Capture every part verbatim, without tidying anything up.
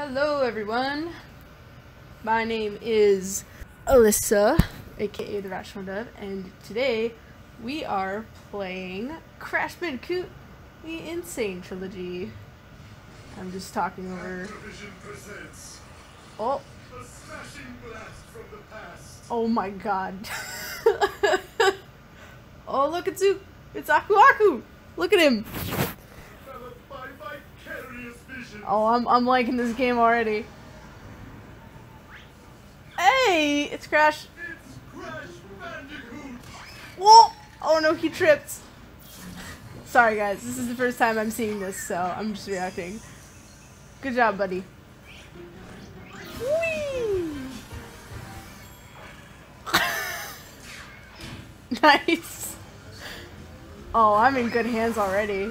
Hello everyone, my name is Alyssa, aka the Rational Dove, and today we are playing Crash Bandicoot: The N. Sane Trilogy. I'm just talking over... Oh! A smashing blast from the past. Oh my god. Oh look, it's Zook! It's Aku Aku! Look at him! Oh, I'm, I'm liking this game already. Hey! It's Crash! It's Crash Bandicoot! Whoa! Oh no, he tripped! Sorry guys, this is the first time I'm seeing this, so I'm just reacting. Good job, buddy. Whee! Nice! Oh, I'm in good hands already.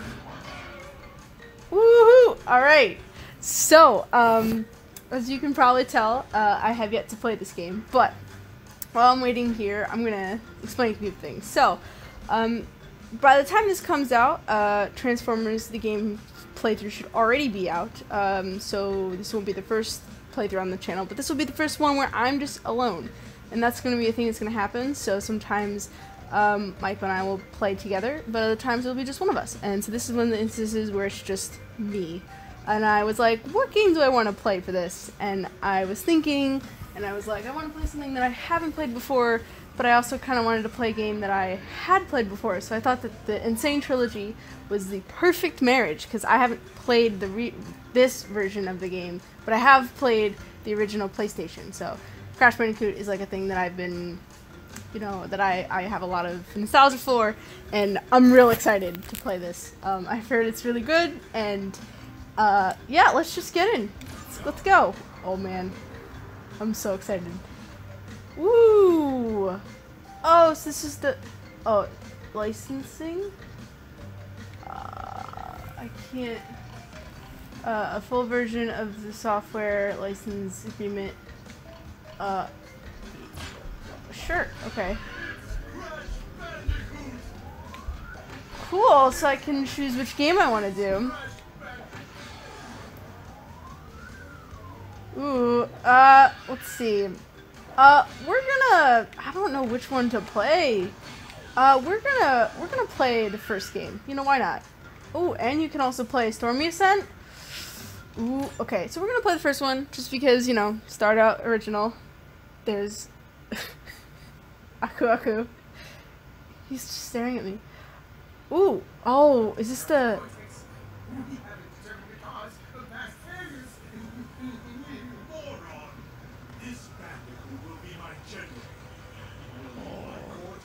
Woohoo! Alright! So, um, as you can probably tell, uh, I have yet to play this game, but while I'm waiting here, I'm gonna explain a few things. So, um, by the time this comes out, uh, Transformers, the game playthrough, should already be out, um, so this won't be the first playthrough on the channel, but this will be the first one where I'm just alone, and that's gonna be a thing that's gonna happen, so sometimes, um, Mike and I will play together, but other times it'll be just one of us, and so this is one of the instances where it's just me. And I was like, what game do I want to play for this? And I was thinking, and I was like, I want to play something that I haven't played before, but I also kind of wanted to play a game that I had played before, so I thought that the N. Sane Trilogy was the perfect marriage, because I haven't played the re this version of the game, but I have played the original PlayStation, so Crash Bandicoot is like a thing that I've been, you know, that I, I have a lot of nostalgia for, and I'm real excited to play this. Um, I've heard it's really good, and... Uh, yeah, let's just get in. Let's, let's go. Oh man, I'm so excited. Woo! Oh, so this is the... Oh, licensing? Uh, I can't... Uh, a full version of the software license agreement. Uh, sure, okay. Cool, so I can choose which game I want to do. Ooh, uh, let's see. Uh, we're gonna, I don't know which one to play. Uh, we're gonna, we're gonna play the first game. You know, why not? Ooh, and you can also play Stormy Ascent. Ooh, okay, so we're gonna play the first one, just because, you know, start out original. There's... Aku Aku. He's just staring at me. Ooh, oh, is this the...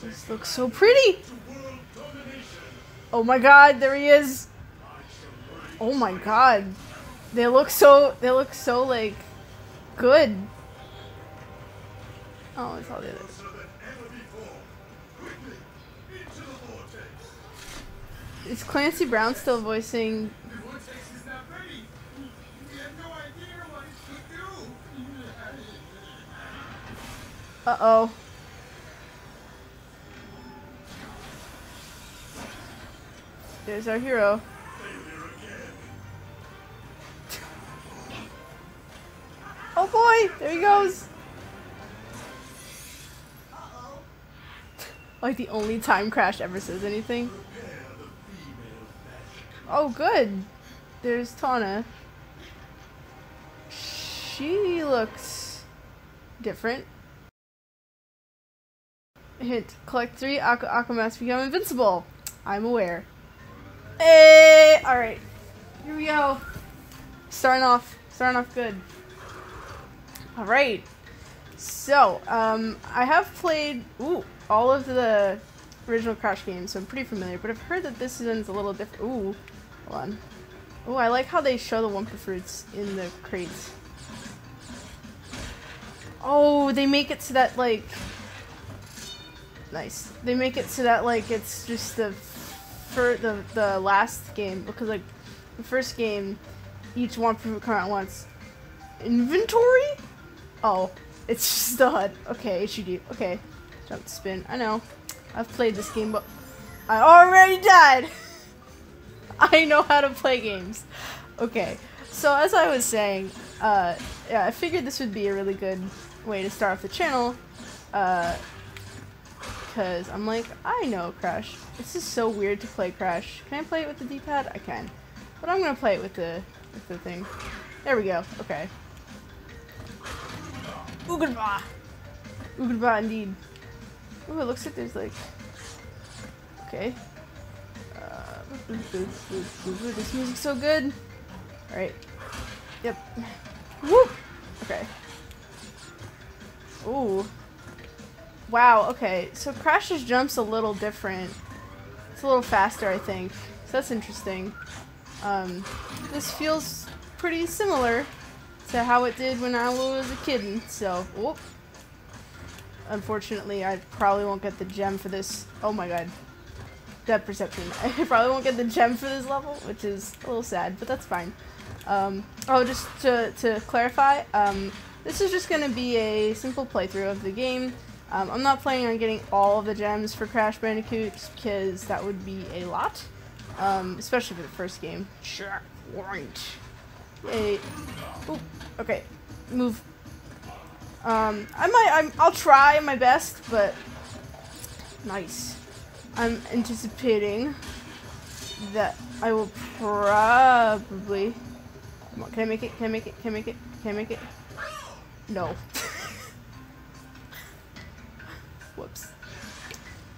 This looks so pretty! Oh my god, there he is! Oh my god. They look so, they look so, like, good. Oh, it's all the other. Is Clancy Brown still voicing? Uh-oh. There's our hero. Oh boy! There he goes! Like the only time Crash ever says anything. Oh good! There's Tawna. She looks... different. Hint. Collect three Aku Aku masks to become invincible! I'm aware. Hey! Alright. Here we go. Starting off. Starting off good. Alright. So, um, I have played, ooh, all of the original Crash games, so I'm pretty familiar, but I've heard that this one's a little different. Ooh. Hold on. Ooh, I like how they show the Wumpa fruits in the crates. Oh, they make it so that, like... Nice. They make it so that, like, it's just the... for the, the last game, because like the first game each one from come out once. Inventory? Oh, it's just the H U D. Okay, H U D. Okay. Jump spin. I know. I've played this game but I already died! I know how to play games. Okay. So as I was saying, Uh, yeah, I figured this would be a really good way to start off the channel, uh, because I'm like, I know Crash. This is so weird to play Crash. Can I play it with the D-pad? I can. But I'm gonna play it with the, with the thing. There we go. Okay. Oogadba! Oogadba indeed. Ooh, it looks like there's like... Okay. Uh, this music's so good! Alright. Yep. Woo! Okay. Ooh. Wow, okay. So Crash's jump's a little different. It's a little faster, I think. So that's interesting. Um, this feels pretty similar to how it did when I was a kid, so... Whoop. Unfortunately, I probably won't get the gem for this. Oh my god. That perception. I probably won't get the gem for this level, which is a little sad, but that's fine. Um, oh, just to, to clarify, um, this is just going to be a simple playthrough of the game. Um, I'm not planning on getting all of the gems for Crash Bandicoot, because that would be a lot. Um, especially for the first game. Sure. Yay. Ooh, okay. Move. Um, I might, I'm, I'll try my best, but, nice. I'm anticipating that I will probably, come on, can I make it, can I make it, can I make it, can I make it? No. Whoops.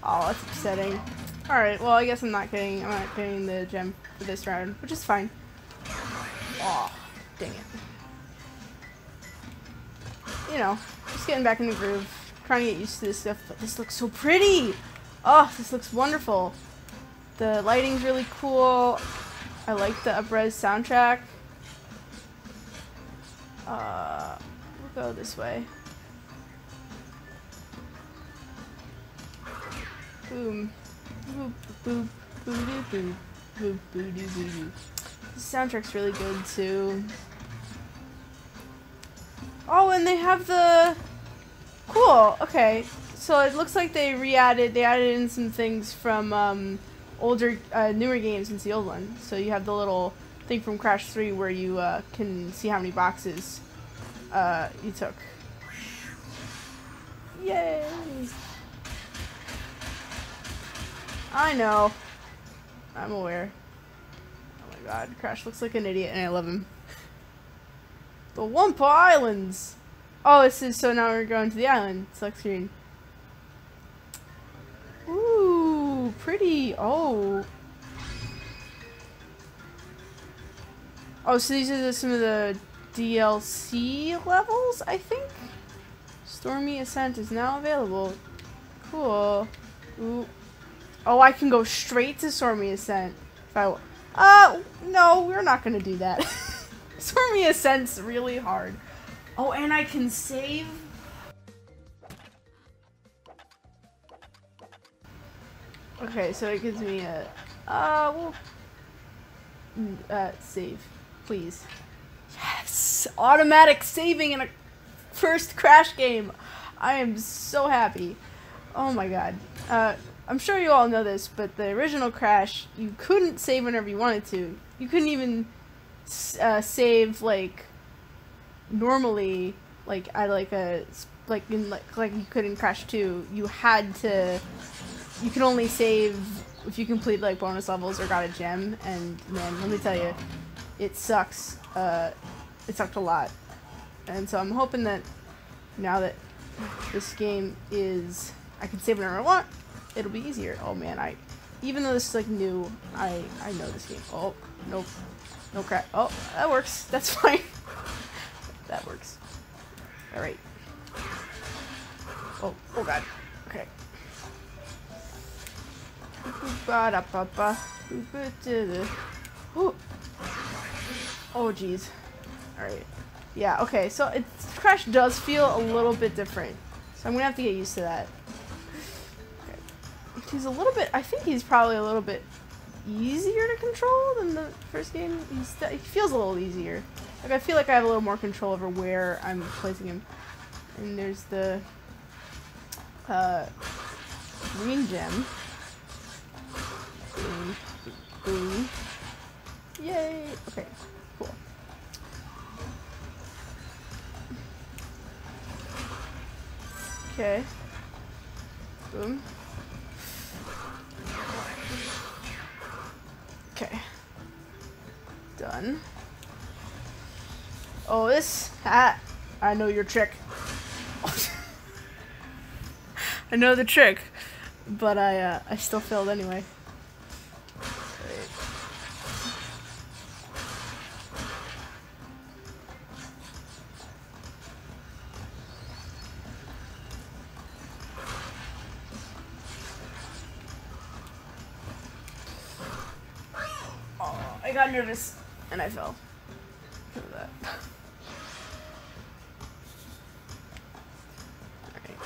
Oh, that's upsetting. Alright, well, I guess I'm not getting, I'm not getting the gem for this round, which is fine. Aw, oh, dang it. You know, just getting back in the groove, trying to get used to this stuff, but this looks so pretty! Oh, this looks wonderful. The lighting's really cool. I like the up-res soundtrack. Uh, we'll go this way. Boom. Boop, boop, boop, boop, boop, boop, boop. The soundtrack's really good, too. Oh, and they have the... Cool, okay. So it looks like they re-added, they added in some things from um, older, uh, newer games since the old one. So you have the little thing from Crash three where you uh, can see how many boxes uh, you took. Yay! I know. I'm aware. Oh my god, Crash looks like an idiot and I love him. The Wumpa Islands! Oh, this is, so now we're going to the island. Select screen. Ooh, pretty. Oh. Oh, so these are the, some of the D L C levels, I think? Stormy Ascent is now available. Cool. Ooh. Oh, I can go straight to Stormy Ascent. If I, uh, no, we're not gonna do that. Stormy Ascent's really hard. Oh, and I can save? Okay, so it gives me a... Uh, well... Uh, save. Please. Yes! Automatic saving in a first Crash game! I am so happy. Oh my god. Uh, I'm sure you all know this, but the original Crash, you couldn't save whenever you wanted to. You couldn't even uh, save, like... normally, like I like a like in like like you could in Crash two, you had to, you can only save if you complete like bonus levels or got a gem, and man, let me tell you, it sucks. Uh, it sucked a lot, and so I'm hoping that now that this game is, I can save whenever I want, it'll be easier. Oh man, I even though this is like new, I I know this game. Oh nope, no crap. Oh that works. That's fine. That works. Alright. Oh, oh god. Okay. Oh jeez. Alright. Yeah, okay, so it's, Crash does feel a little bit different. So I'm gonna have to get used to that. Okay. He's a little bit, I think he's probably a little bit easier to control than the first game. He's, he feels a little easier. Like, I feel like I have a little more control over where I'm placing him. And there's the uh, green gem. Boom. Boom. Yay! Okay, cool. Okay. Boom. Okay. Done. Oh, this hat. I know your trick. I know the trick, but I uh, I still failed anyway. I got nervous and I fell. Look at that. Alright.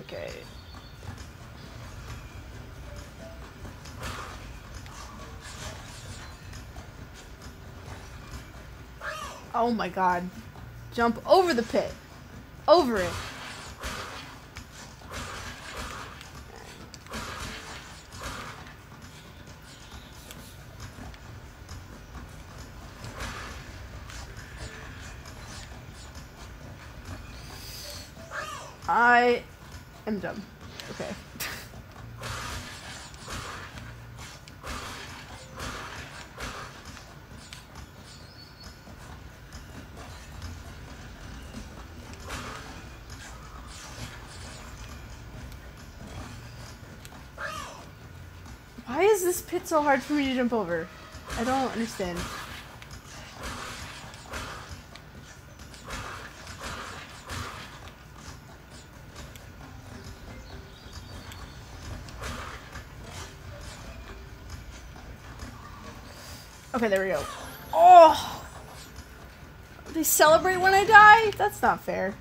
Okay. Oh my god. Jump over the pit. Over it. I am dumb. Okay. Why is this pit so hard for me to jump over? I don't understand. Okay, there we go. Oh! They celebrate when I die? That's not fair.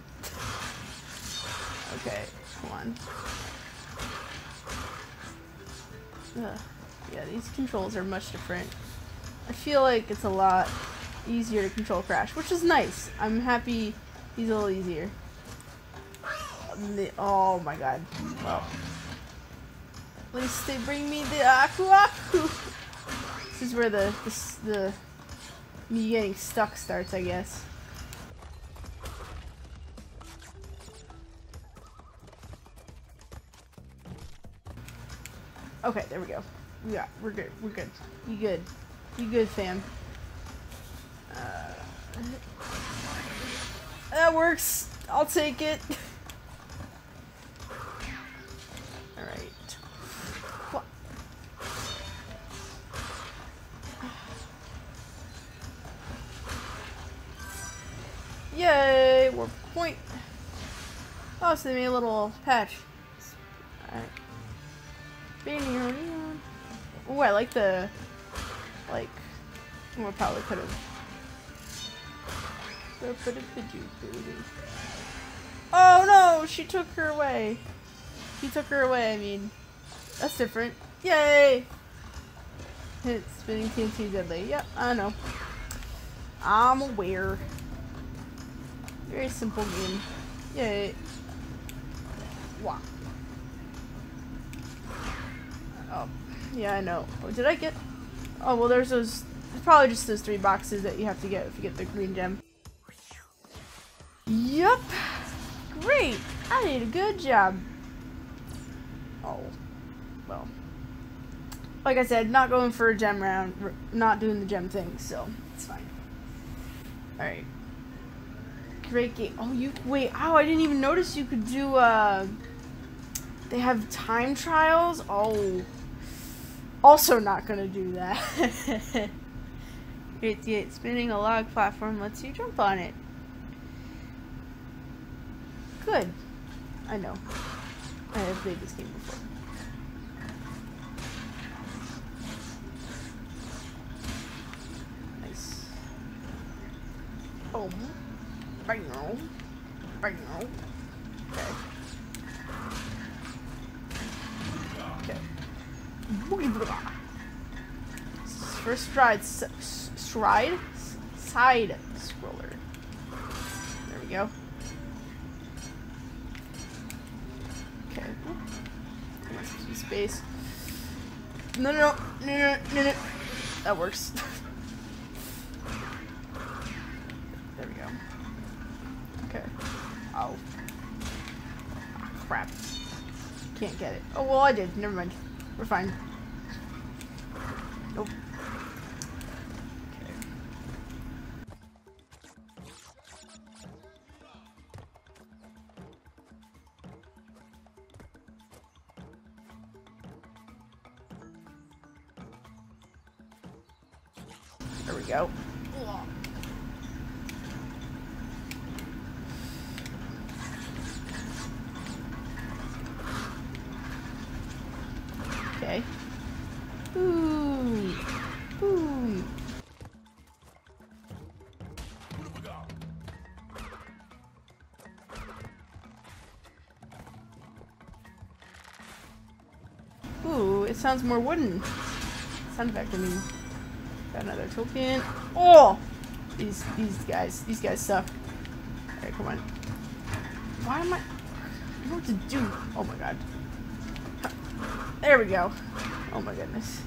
Okay, come on. Ugh. Yeah, these controls are much different. I feel like it's a lot easier to control Crash, which is nice. I'm happy he's a little easier. They, oh my god. Wow. At least they bring me the Aku Aku. This is where the, the, the me getting stuck starts, I guess. Okay, there we go. Yeah, we're good. We're good. You good. You good, fam. Uh, that works. I'll take it. Yay! Warp point! Oh, so they made a little patch. Alright. Oh, I like the... Like... More probably could have... Oh no! She took her away! He took her away, I mean. That's different. Yay! Hit spinning T N T deadly. Yep, I know. I'm aware. Very simple game. Yay. Wow. Oh, yeah, I know. Oh, did I get... Oh, well, there's those... It's probably just those three boxes that you have to get if you get the green gem. Yup. Great. I did a good job. Oh. Well. Like I said, not going for a gem round. Not doing the gem thing, so it's fine. Alright. Great game. Oh, you wait. Oh, I didn't even notice you could do. Uh, they have time trials. Oh, also not gonna do that. Great game. Spinning a log platform lets you jump on it. Good. I know. I have played this game before. Nice. Oh. Right now. Right now. Okay. Okay. Boogie boogie. First stride. Stride? Side scroller. There we go. Okay. Come on, some space. No, no, no. No, no, no, no. That works. crap. Can't get it. Oh, well, I did. Never mind. We're fine. Nope. There we go. Okay. Ooh. Ooh. Ooh, it sounds more wooden. Sound effect, I mean. Got another token. Oh! These these guys. These guys suck. Alright, come on. Why am I... I don't know what to do. Oh my god. There we go. Oh my goodness.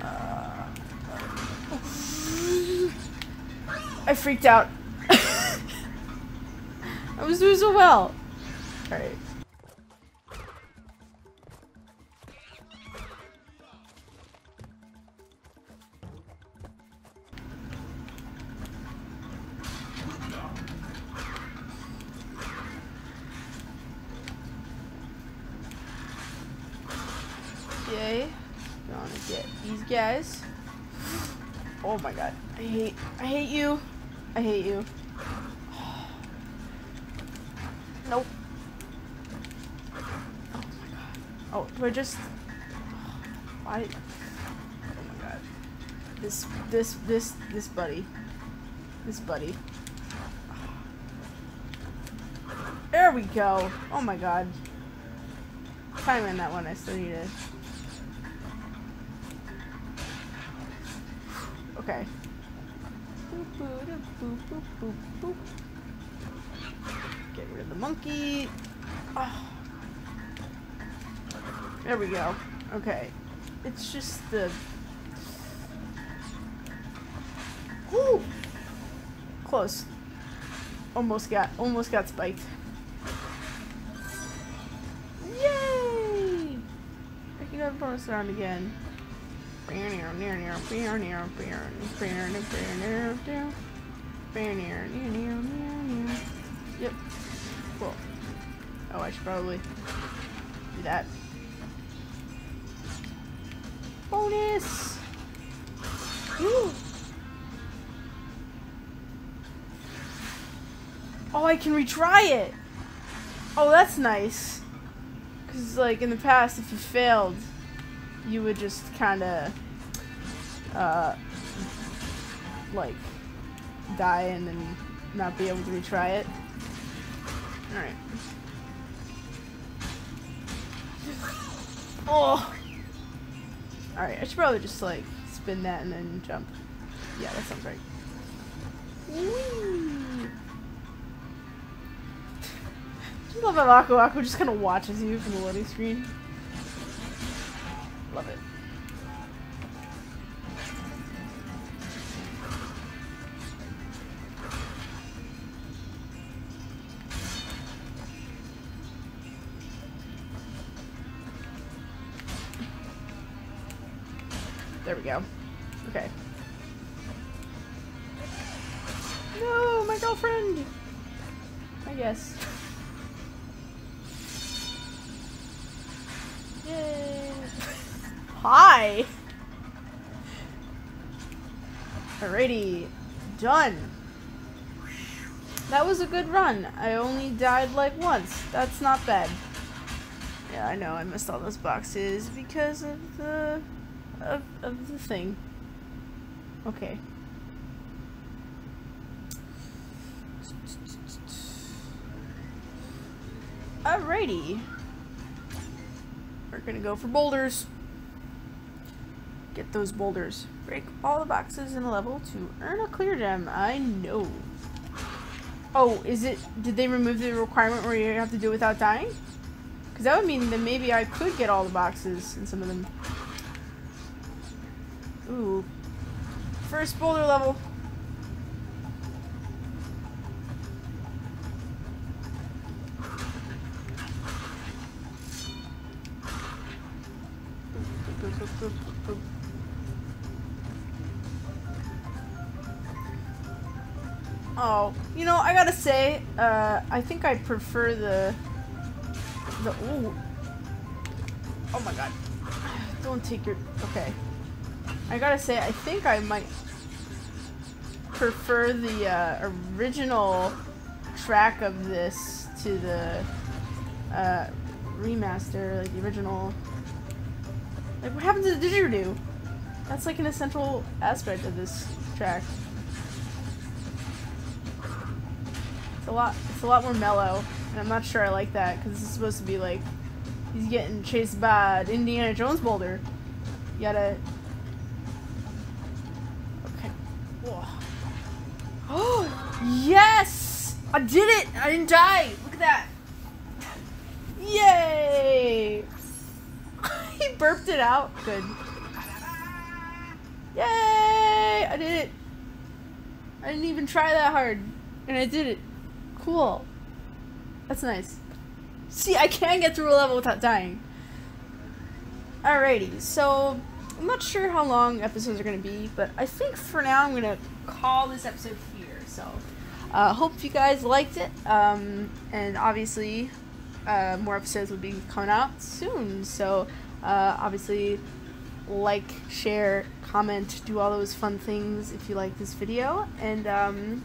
Uh, oh. I freaked out. I was doing so well. Alright. Okay, I'm gonna get these guys. Oh my god, I hate, I hate you, I hate you. Nope. Oh my god. Oh, do I just? Why? Oh my god. This, this, this, this buddy, this buddy. There we go. Oh my god. Time in that one. I still need it. Okay. Get rid of the monkey. Oh. There we go. Okay. It's just the... Woo! Close. Almost got, almost got spiked. Yay! I can have a bonus round again. Yep. Cool. Oh, I should probably do that. Bonus! Ooh. Oh, I can retry it! Oh, that's nice. Because, like, in the past, if you failed, you would just kind of, uh, like, die and then not be able to retry it. Alright. Oh! Alright, I should probably just, like, spin that and then jump. Yeah, that sounds right. Whee! I just love how Aku Aku just kind of watches you from the loading screen. Love it. There we go. Okay. No, my girlfriend! I guess. Yay! Hi! Alrighty. Done. That was a good run. I only died like once. That's not bad. Yeah, I know I missed all those boxes because of the... of, of the thing. Okay. Alrighty. We're gonna go for boulders. Get those boulders. Break all the boxes in a level to earn a clear gem. I know. Oh, is it... did they remove the requirement where you have to do it without dying? Because that would mean that maybe I could get all the boxes in some of them. Ooh. First boulder level. boop, boop, boop. Oh, you know, I gotta say, uh, I think I prefer the, the, ooh. Oh my god. Don't take your, okay. I gotta say, I think I might prefer the, uh, original track of this to the, uh, remaster, like the original. Like, what happened to the didgeridoo? That's like an essential aspect of this track. It's a lot, it's a lot more mellow, and I'm not sure I like that, because this is supposed to be like, he's getting chased by an Indiana Jones boulder. You gotta... Okay. Whoa. Oh, yes! I did it! I didn't die! Look at that! Yay! He burped it out. Good. Yay! I did it! I didn't even try that hard. And I did it. Cool. That's nice. See, I can get through a level without dying. Alrighty, so I'm not sure how long episodes are going to be, but I think for now I'm going to call this episode here. So, uh, hope you guys liked it, um, and obviously uh, more episodes will be coming out soon. So, uh, obviously, like, share, comment, do all those fun things if you like this video, and um,